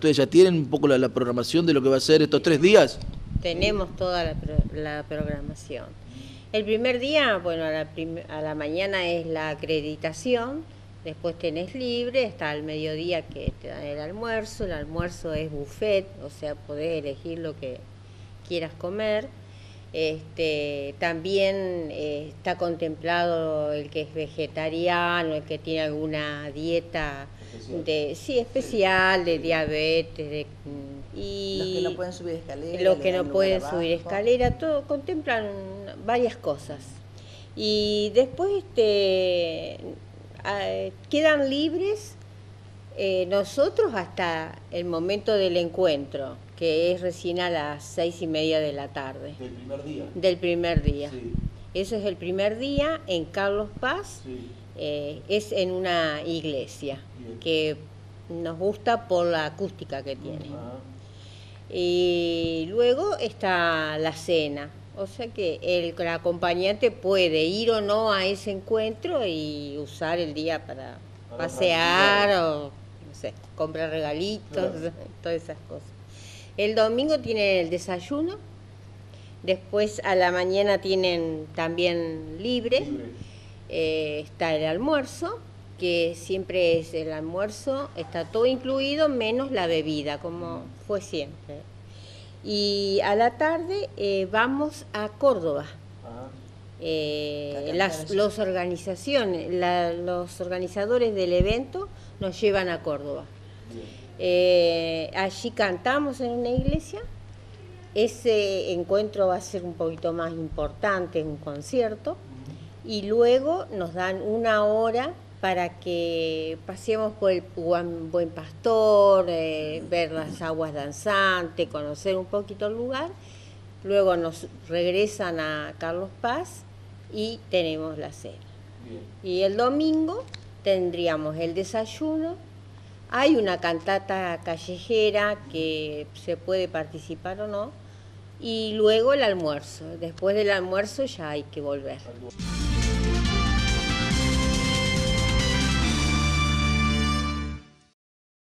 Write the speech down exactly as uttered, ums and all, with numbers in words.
¿Ustedes ya tienen un poco la, la programación de lo que va a ser estos tres días? Tenemos toda la, la programación. El primer día, bueno, a la, a la mañana es la acreditación, después tenés libre, está al mediodía que te dan el almuerzo, el almuerzo es buffet, o sea, podés elegir lo que quieras comer. Este, también eh, está contemplado el que es vegetariano, el que tiene alguna dieta especial, de, sí, especial de diabetes, de, y los que no pueden subir escalera, los que no pueden subir escalera, todo contemplan varias cosas. Y después este, eh, quedan libres eh, nosotros hasta el momento del encuentro, que es recién a las seis y media de la tarde. ¿Del primer día? Del primer día. Sí. Eso es el primer día en Carlos Paz, sí. eh, es en una iglesia. Bien. Que nos gusta por la acústica que tiene. Uh-huh. Y luego está la cena, o sea que el, el acompañante puede ir o no a ese encuentro y usar el día para, para pasear o no sé, comprar regalitos, claro, todas esas cosas. El domingo tienen el desayuno, después a la mañana tienen también libre, libre. Eh, está el almuerzo, que siempre es el almuerzo, está todo incluido menos la bebida, como fue siempre. Y a la tarde eh, vamos a Córdoba. Eh, las los organizaciones, la, los organizadores del evento nos llevan a Córdoba. Bien. Eh, allí cantamos en una iglesia, ese encuentro va a ser un poquito más importante, un concierto, y luego nos dan una hora para que pasemos por el Buen Pastor, eh, ver las aguas danzantes, conocer un poquito el lugar, luego nos regresan a Carlos Paz y tenemos la cena. Bien. Y el domingo tendríamos el desayuno. Hay una cantata callejera que se puede participar o no, y luego el almuerzo. Después del almuerzo ya hay que volver.